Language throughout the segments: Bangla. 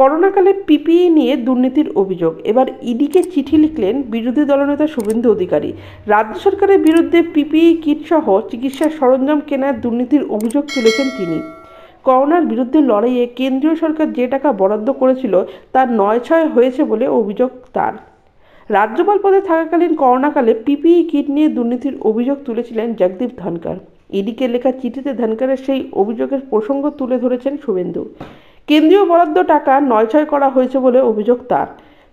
করোনাকালে পিপিই নিয়ে দুর্নীতির অভিযোগ এবার ইডিকে চিঠি লিখলেন বিরোধী দলনেতা শুভেন্দু অধিকারী। রাজ্য সরকারের বিরুদ্ধে পিপিই কিটসহ চিকিৎসা সরঞ্জাম কেনার দুর্নীতির অভিযোগ তুলেছেন তিনি। করোনার বিরুদ্ধে লড়াইয়ে কেন্দ্রীয় সরকার যে টাকা বরাদ্দ করেছিল তার ৯/৬ হয়েছে বলে অভিযোগ তার। রাজ্যপাল পদে থাকাকালীন করোনাকালে পিপিই কিট নিয়ে দুর্নীতির অভিযোগ তুলেছিলেন জগদীপ ধনখড়। ইডিকে লেখা চিঠিতে ধনখড়ের সেই অভিযোগের প্রসঙ্গ তুলে ধরেছেন শুভেন্দু। কেন্দ্রীয় বরাদ্দ টাকা ৯/৬ করা হয়েছে বলে অভিযোগ তার।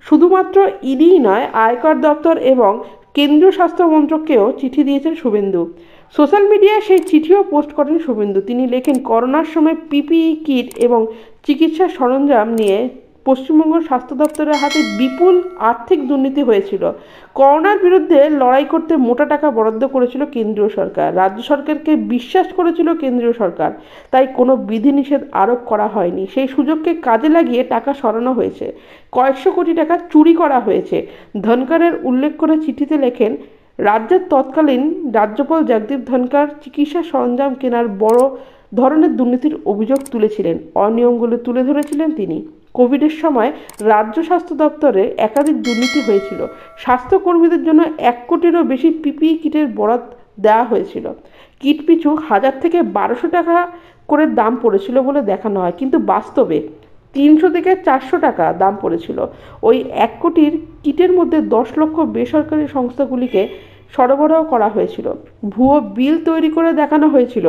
শুধুমাত্র ইডি নয়, আয়কর দপ্তর এবং কেন্দ্রীয় স্বাস্থ্য মন্ত্রকেও চিঠি দিয়েছেন শুভেন্দু। সোশ্যাল মিডিয়ায় সেই চিঠিও পোস্ট করেন শুভেন্দু। তিনি লেখেন, করোনার সময় পিপিই কিট এবং চিকিৎসা সরঞ্জাম নিয়ে পশ্চিমবঙ্গ স্বাস্থ্য দপ্তরের হাতে বিপুল আর্থিক দুর্নীতি হয়েছিল। করোনার বিরুদ্ধে লড়াই করতে মোটা টাকা বরাদ্দ করেছিল কেন্দ্রীয় সরকার। রাজ্য সরকারকে বিশ্বাস করেছিল কেন্দ্রীয় সরকার, তাই কোনো বিধিনিষেধ আরোপ করা হয়নি। সেই সুযোগকে কাজে লাগিয়ে টাকা সরানো হয়েছে, কয়েকশো কোটি টাকা চুরি করা হয়েছে। ধনখড়ের উল্লেখ করে চিঠিতে লেখেন, রাজ্যের তৎকালীন রাজ্যপাল জগদীপ ধনখড় চিকিৎসা সরঞ্জাম কেনার বড় ধরনের দুর্নীতির অভিযোগ তুলেছিলেন, অনিয়মগুলো তুলে ধরেছিলেন তিনি। কোভিডের সময় রাজ্য স্বাস্থ্য দপ্তরে একাধিক দুর্নীতি হয়েছিল। স্বাস্থ্যকর্মীদের জন্য ১ কোটিরও বেশি পিপিই কিটের বরাদ্দ দেওয়া হয়েছিল। কিট পিছু ১,000 থেকে ১,২০০ টাকা করে দাম পড়েছিল বলে দেখানো হয়, কিন্তু বাস্তবে ৩০০ থেকে ৪০০ টাকা দাম পড়েছিল। ওই ১ কোটির কিটের মধ্যে ১০ লক্ষ বেসরকারি সংস্থাগুলিকে সরবরাহ করা হয়েছিল। ভুয়ো বিল তৈরি করে দেখানো হয়েছিল।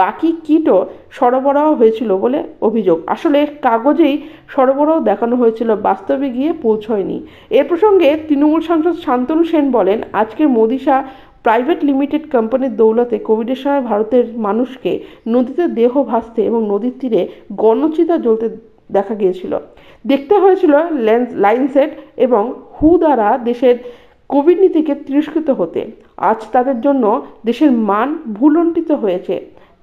বাকি কিটও সরবরাহ হয়েছিল বলে অভিযোগ। আসলে কাগজেই সরবরাহ দেখানো হয়েছিল, বাস্তবে গিয়ে পৌঁছয়নি। এ প্রসঙ্গে তৃণমূল সাংসদ শান্তনু সেন বলেন, আজকে মোদীশা প্রাইভেট লিমিটেড কোম্পানির দৌলতে কোভিডের সময় ভারতের মানুষকে নদীতে দেহ ভাসতে এবং নদীর তীরে গণচিতা জ্বলতে দেখা গিয়েছিল। দেখতে হয়েছিল লাইনসেট এবং হু দ্বারা দেশের কোভিড নীতিকে তিরস্কৃত হতে। আজ তাদের জন্য দেশের মান ভুলণ্ঠিত হয়েছে।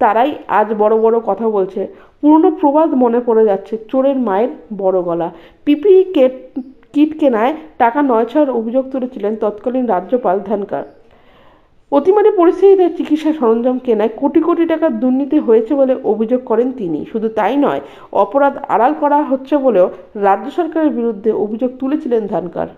তারাই আজ বড় বড় কথা বলছে। পুরনো প্রবাদ মনে পড়ে যাচ্ছে, চোরের মায়ের বড় গলা। পিপিই কিট কেনায় টাকা ৯/৬ অভিযোগ তুলেছিলেন তৎকালীন রাজ্যপাল ধনখড়। অতিমারি পরিস্থিতিতে চিকিৎসা সরঞ্জাম কেনায় কোটি কোটি টাকার দুর্নীতি হয়েছে বলে অভিযোগ করেন তিনি। শুধু তাই নয়, অপরাধ আড়াল করা হচ্ছে বলেও রাজ্য সরকারের বিরুদ্ধে অভিযোগ তুলেছিলেন ধনখড়।